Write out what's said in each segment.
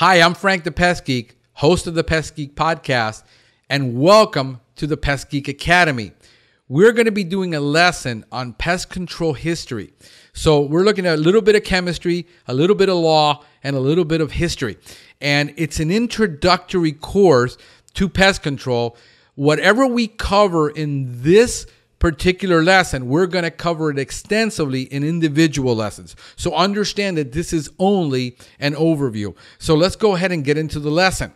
Hi, I'm Frank the Pest Geek, host of the Pest Geek Podcast, and welcome to the Pest Geek Academy. We're going to be doing a lesson on pest control history. So we're looking at a little bit of chemistry, a little bit of law, and a little bit of history. And it's an introductory course to pest control. Whatever we cover in this particular lesson, we're going to cover it extensively in individual lessons. So understand that this is only an overview. So let's go ahead and get into the lesson.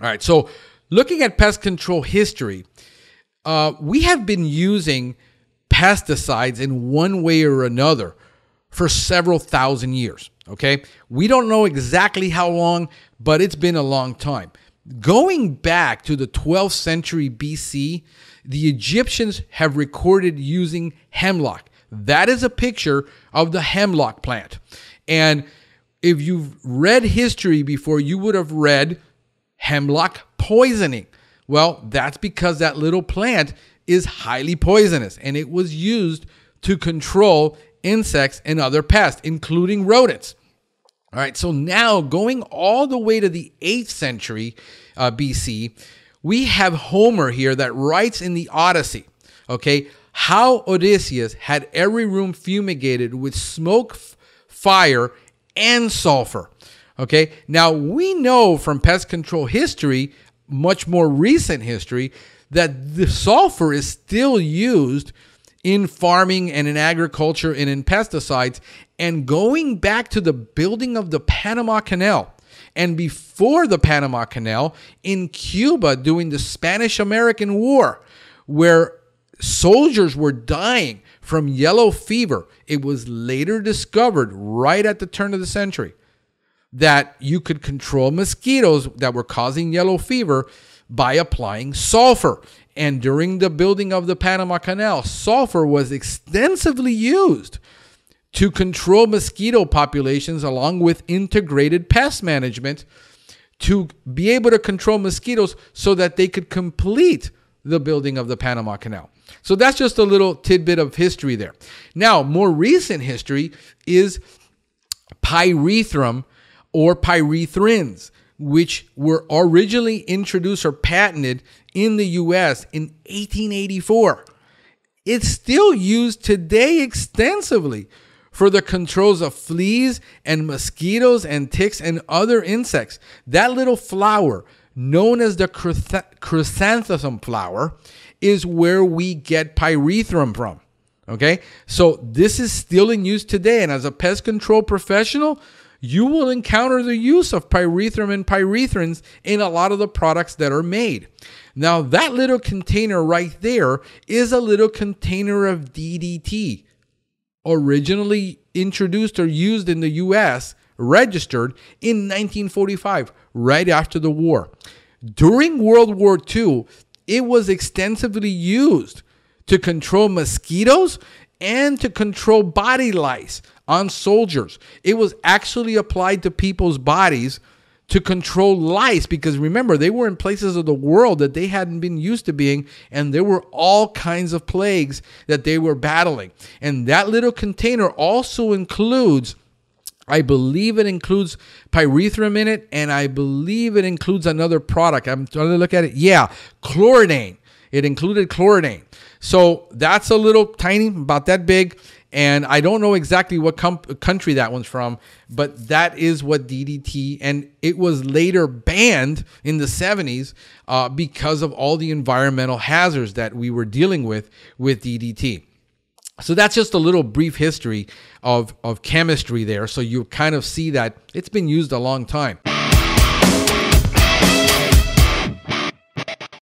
All right, so looking at pest control history, we have been using pesticides in one way or another for several thousand years, okay? We don't know exactly how long, but it's been a long time. Going back to the 12th century BC, the Egyptians have recorded using hemlock. That is a picture of the hemlock plant. And if you've read history before, you would have read hemlock poisoning. Well, that's because that little plant is highly poisonous, and it was used to control insects and other pests, including rodents. All right, so now going all the way to the 8th century BC, we have Homer here that writes in the Odyssey, okay, how Odysseus had every room fumigated with smoke, fire, and sulfur, okay? Now, we know from pest control history, much more recent history, that the sulfur is still used in farming and in agriculture and in pesticides. And going back to the building of the Panama Canal, and before the Panama Canal, in Cuba during the Spanish-American War, where soldiers were dying from yellow fever, it was later discovered right at the turn of the century that you could control mosquitoes that were causing yellow fever by applying sulfur. And during the building of the Panama Canal, sulfur was extensively used to control mosquito populations, along with integrated pest management, to be able to control mosquitoes so that they could complete the building of the Panama Canal. So that's just a little tidbit of history there. Now, more recent history is pyrethrum or pyrethrins, which were originally introduced or patented in the US in 1884. It's still used today extensively for the controls of fleas and mosquitoes and ticks and other insects. That little flower, known as the chrysanthemum flower, is where we get pyrethrum from, okay? So this is still in use today, and as a pest control professional, you will encounter the use of pyrethrum and pyrethrins in a lot of the products that are made. Now, that little container right there is a little container of DDT, originally introduced or used in the US, registered in 1945, right after the war. During World War II, it was extensively used to control mosquitoes and to control body lice on soldiers. It was actually applied to people's bodies to control lice, because remember, they were in places of the world that they hadn't been used to being, and there were all kinds of plagues that they were battling. And that little container also includes, I believe it includes pyrethrum in it, and I believe it includes another product. I'm trying to look at it. Yeah, chlorinae. It included chlorinae. So that's a little tiny, about that big, and I don't know exactly what country that one's from, but that is what DDT, and it was later banned in the 70s because of all the environmental hazards that we were dealing with DDT. So that's just a little brief history of chemistry there. So you kind of see that it's been used a long time.